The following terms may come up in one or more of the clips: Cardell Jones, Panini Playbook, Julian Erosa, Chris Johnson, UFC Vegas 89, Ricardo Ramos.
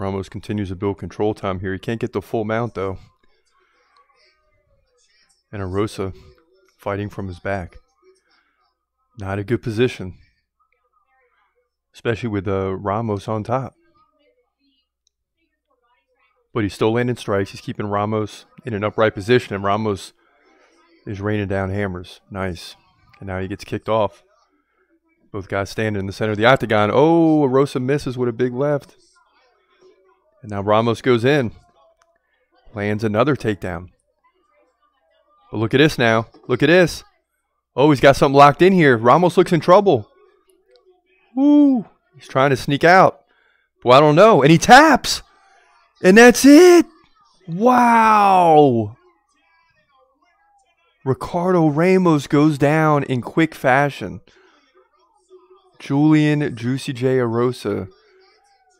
Ramos continues to build control time here. He can't get the full mount though. And Erosa fighting from his back. Not a good position. Especially with Ramos on top. But he's still landing strikes. He's keeping Ramos in an upright position. And Ramos is raining down hammers. Nice. And now he gets kicked off. Both guys standing in the center of the octagon. Oh, Erosa misses with a big left. And now Ramos goes in. Lands another takedown. But look at this now. Look at this. Oh, he's got something locked in here. Ramos looks in trouble. Woo. He's trying to sneak out. Well, I don't know. And he taps. And that's it. Wow. Ricardo Ramos goes down in quick fashion. Julian Juicy J Erosa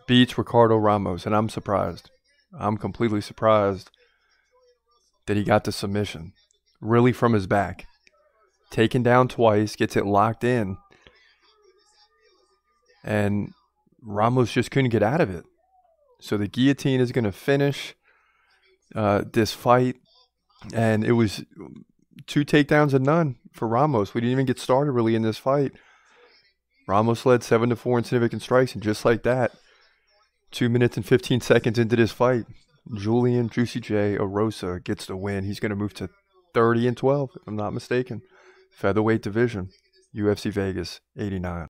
beats Ricardo Ramos. And I'm surprised. I'm completely surprised that he got the submission. Really from his back. Taken down twice. Gets it locked in. And Ramos just couldn't get out of it. So the guillotine is going to finish this fight. And it was two takedowns and none for Ramos. We didn't even get started really in this fight. Ramos led 7-4 in significant strikes. And just like that, 2 minutes and 15 seconds into this fight, Julian Juicy J Erosa gets the win. He's going to move to 30-12, if I'm not mistaken. Featherweight division, UFC Vegas 89.